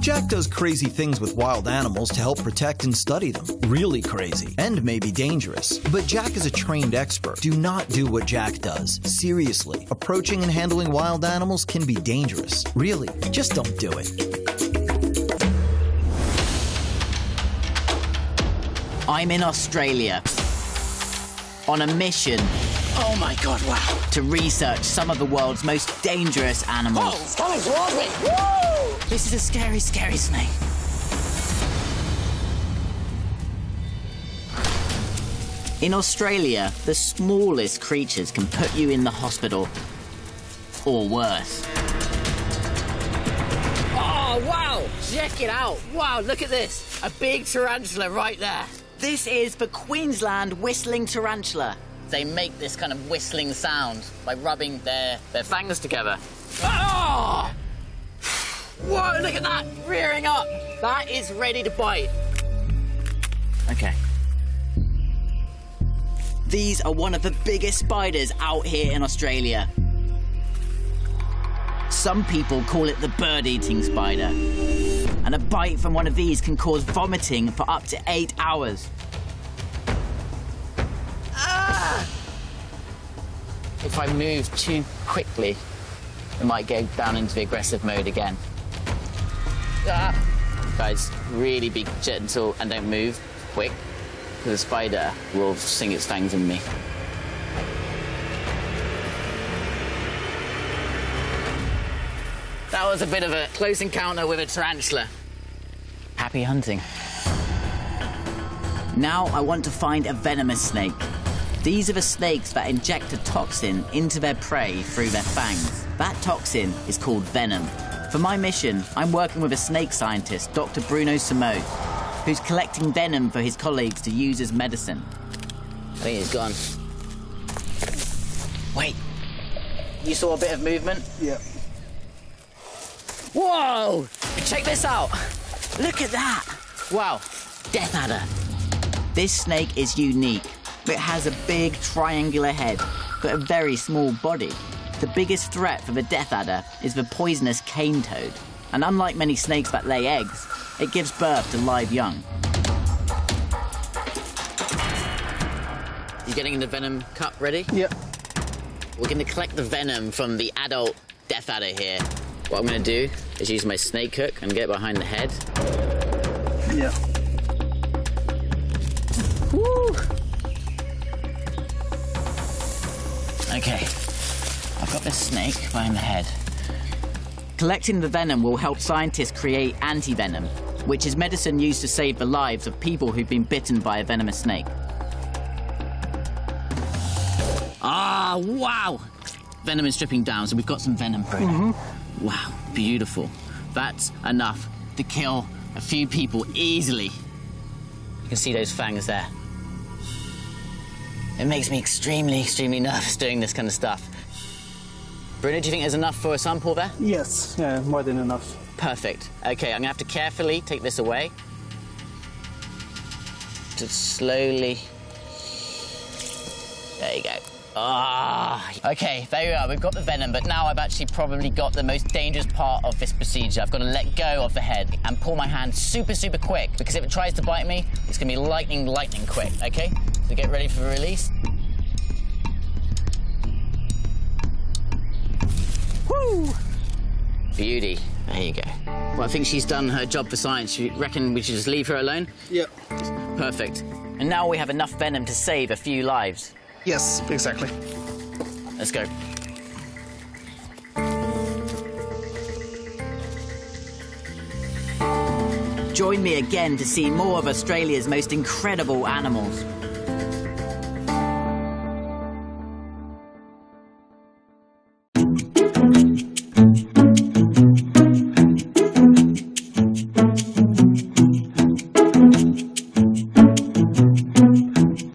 Jack does crazy things with wild animals to help protect and study them. Really crazy, and maybe dangerous. But Jack is a trained expert. Do not do what Jack does. Seriously, approaching and handling wild animals can be dangerous. Really, just don't do it. I'm in Australia on a mission. Oh my God, wow. To research some of the world's most dangerous animals. Oh, it's coming towards me. Woo! This is a scary, scary snake. In Australia, the smallest creatures can put you in the hospital or worse. Oh, wow. Check it out. Wow, look at this. A big tarantula right there. This is the Queensland whistling tarantula. They make this kind of whistling sound by rubbing their fangs together. Oh! Whoa, look at that, rearing up. That is ready to bite. Okay. These are one of the biggest spiders out here in Australia. Some people call it the bird-eating spider. And a bite from one of these can cause vomiting for up to 8 hours. Ah! If I move too quickly, it might go down into the aggressive mode again. Ah! Guys, really be gentle and don't move quick, because the spider will sink its fangs in me. That was a bit of a close encounter with a tarantula. Happy hunting. Now I want to find a venomous snake. These are the snakes that inject a toxin into their prey through their fangs. That toxin is called venom. For my mission, I'm working with a snake scientist, Dr. Bruno Samo, who's collecting venom for his colleagues to use as medicine. I think he's gone. Wait. You saw a bit of movement? Yeah. Whoa! Check this out. Look at that. Wow, death adder. This snake is unique. It has a big triangular head, but a very small body. The biggest threat for the death adder is the poisonous cane toad. And unlike many snakes that lay eggs, it gives birth to live young. You getting the venom cup ready? Yep. We're going to collect the venom from the adult death adder here. What I'm going to do is use my snake hook and get behind the head. Yeah. Woo! Okay, I've got this snake behind the head. Collecting the venom will help scientists create anti-venom, which is medicine used to save the lives of people who've been bitten by a venomous snake. Ah, wow! Venom is dripping down, so we've got some venom. Mm-hmm. Wow, beautiful. That's enough to kill a few people easily. You can see those fangs there. It makes me extremely, extremely nervous doing this kind of stuff. Bruno, do you think there's enough for a sample there? Yes, yeah, more than enough. Perfect. OK, I'm going to have to carefully take this away. Just slowly. There you go. Ah, okay, there we are, we've got the venom, but now I've actually probably got the most dangerous part of this procedure. I've got to let go of the head and pull my hand super, super quick, because if it tries to bite me, it's going to be lightning, lightning quick, okay? So get ready for the release. Woo! Beauty. There you go. Well, I think she's done her job for science. You reckon we should just leave her alone? Yep. Perfect. And now we have enough venom to save a few lives. Yes, exactly. Let's go. Join me again to see more of Australia's most incredible animals.